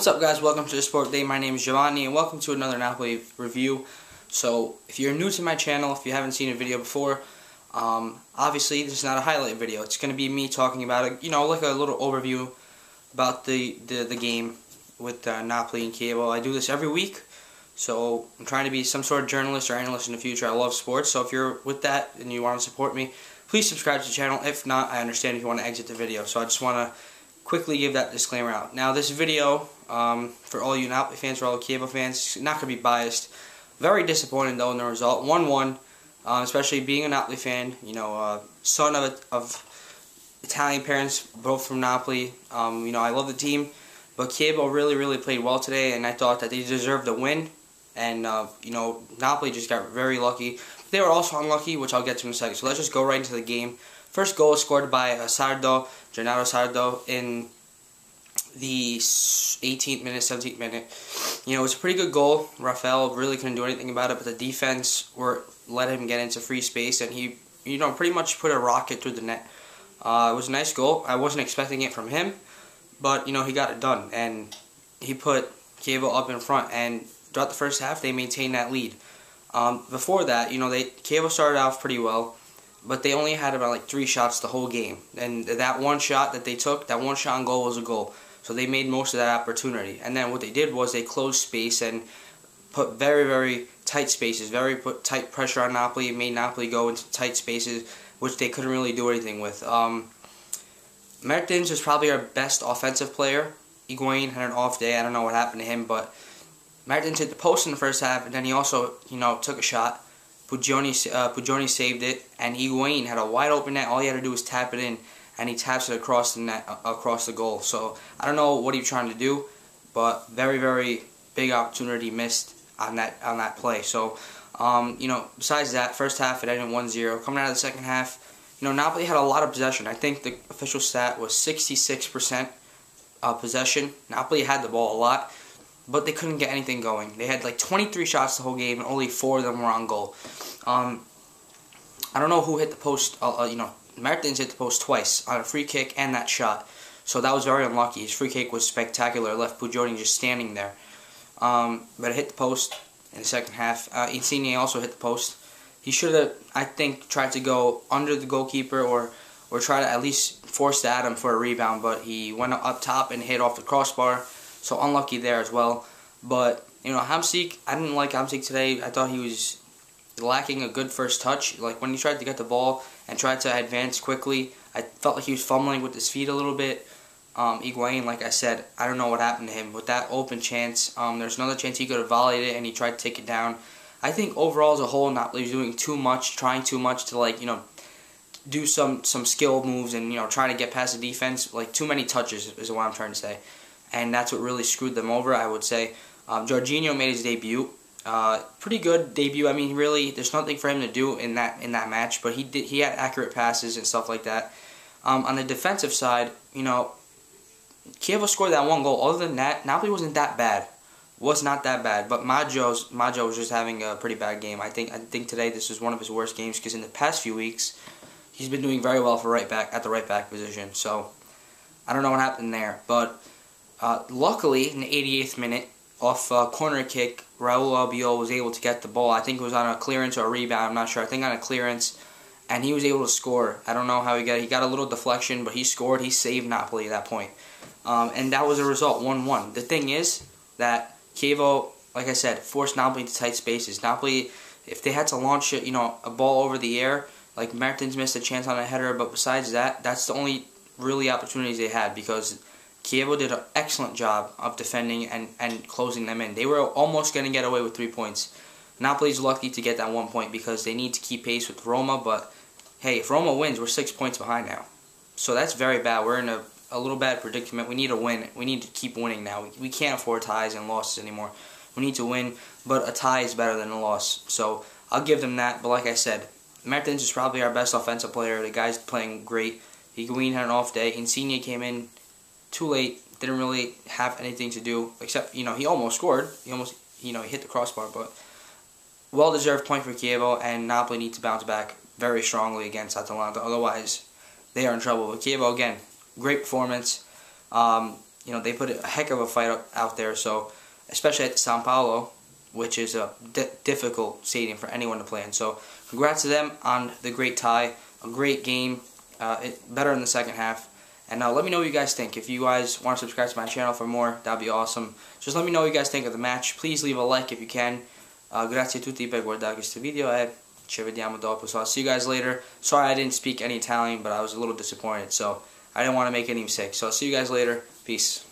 What's up, guys? Welcome to the Sport Day. My name is Giovanni and welcome to another Napoli review. So if you're new to my channel, if you haven't seen a video before, obviously this is not a highlight video. It's going to be me talking about it, you know, like a little overview about the game with Napoli and Chievo. I do this every week, so I'm trying to be some sort of journalist or analyst in the future. I love sports, so if you're with that and you want to support me, please subscribe to the channel. If not, I understand if you want to exit the video. So I just want to quickly give that disclaimer out. Now, this video, for all you Napoli fans, for all Chievo fans, not going to be biased. Very disappointed, though, in the result. 1-1, especially being a Napoli fan, you know, son of Italian parents, both from Napoli. You know, I love the team, but Chievo really played well today, and I thought that they deserved a win. And, you know, Napoli just got very lucky. They were also unlucky, which I'll get to in a second. So let's just go right into the game. First goal was scored by Gennaro Sardo, in the 18th minute, 17th minute. You know, it was a pretty good goal. Rafael really couldn't do anything about it, but the defense let him get into free space, and he, you know, pretty much put a rocket through the net. It was a nice goal. I wasn't expecting it from him, but, you know, he got it done, and he put Chievo up in front, and throughout the first half, they maintained that lead. Before that, you know, Chievo started off pretty well, but they only had about like 3 shots the whole game. And that one shot that they took, that one shot on goal was a goal. So they made most of that opportunity. And then what they did was they closed space and put very tight spaces, put tight pressure on Napoli. It made Napoli go into tight spaces, which they couldn't really do anything with. Mertens was probably our best offensive player. Higuain had an off day. I don't know what happened to him, but Mertens hit the post in the first half, and then he also, you know, took a shot. Pugioni saved it, and Higuain had a wide open net. All he had to do was tap it in, and he taps it across the net, across the goal. So I don't know what he was trying to do, but very big opportunity missed on that play. So you know, besides that, first half it ended 1-0. Coming out of the second half, you know, Napoli had a lot of possession. I think the official stat was 66% possession. Napoli had the ball a lot, but they couldn't get anything going. They had like 23 shots the whole game, and only 4 of them were on goal. I don't know who hit the post. You know, Mertens hit the post twice, on a free kick and that shot. So that was very unlucky. His free kick was spectacular. It left Pugioni just standing there. But it hit the post in the second half. Insigne also hit the post. He should have, I think, tried to go under the goalkeeper or try to at least force Adam for a rebound. But he went up top and hit off the crossbar. So unlucky there as well. But, you know, Hamsik, I didn't like Hamsik today. I thought he was lacking a good first touch. Like, when he tried to get the ball and tried to advance quickly, I felt like he was fumbling with his feet a little bit. Higuain, like I said, I don't know what happened to him. With that open chance, there's another chance he could have volleyed it, and he tried to take it down. I think overall as a whole, Napoli was doing too much, trying too much to, like, you know, do some skill moves and, you know, trying to get past the defense. Like, too many touches is what I'm trying to say. And that's what really screwed them over, I would say. Jorginho made his debut. Pretty good debut. I mean, really, there's nothing for him to do in that match, but he had accurate passes and stuff like that. On the defensive side, you know, Chievo scored that one goal. Other than that, Napoli wasn't that bad. Was not that bad. But Maggio was just having a pretty bad game. I think today this is one of his worst games, because in the past few weeks he's been doing very well for right back, at the right back position. So I don't know what happened there, but. Luckily, in the 88th minute, off a corner kick, Raul Albiol was able to get the ball. I think it was on a clearance or a rebound. I'm not sure. I think on a clearance, and he was able to score. I don't know how he got it. He got a little deflection, but he scored. He saved Napoli at that point. And that was the result, 1-1. The thing is that Chievo, like I said, forced Napoli into tight spaces. Napoli, if they had to launch it, you know, a ball over the air, like Mertens missed a chance on a header, but besides that, that's the only really opportunities they had, because Chievo did an excellent job of defending and closing them in. They were almost going to get away with 3 points. Napoli's lucky to get that 1 point, because they need to keep pace with Roma. But, hey, if Roma wins, we're 6 points behind now. So that's very bad. We're in a little bad predicament. We need a win. We need to keep winning now. We can't afford ties and losses anymore. We need to win, but a tie is better than a loss. So I'll give them that. But like I said, Mertens is probably our best offensive player. The guy's playing great. Higuain had an off day. Insigne came in too late, didn't really have anything to do, except, you know, he almost scored. He almost, you know, he hit the crossbar, but well-deserved point for Chievo, and Napoli need to bounce back very strongly against Atalanta. Otherwise, they are in trouble. But Chievo, again, great performance. you know, they put a heck of a fight out there. So, especially at San Paolo, which is a difficult stadium for anyone to play in. So, congrats to them on the great tie, a great game, better in the second half. And let me know what you guys think. If you guys want to subscribe to my channel for more, that'd be awesome. Just let me know what you guys think of the match. Please leave a like if you can. Grazie a tutti per guardare questo video e ci vediamo dopo. So I'll see you guys later. Sorry I didn't speak any Italian, but I was a little disappointed, so I didn't want to make any mistakes. So I'll see you guys later. Peace.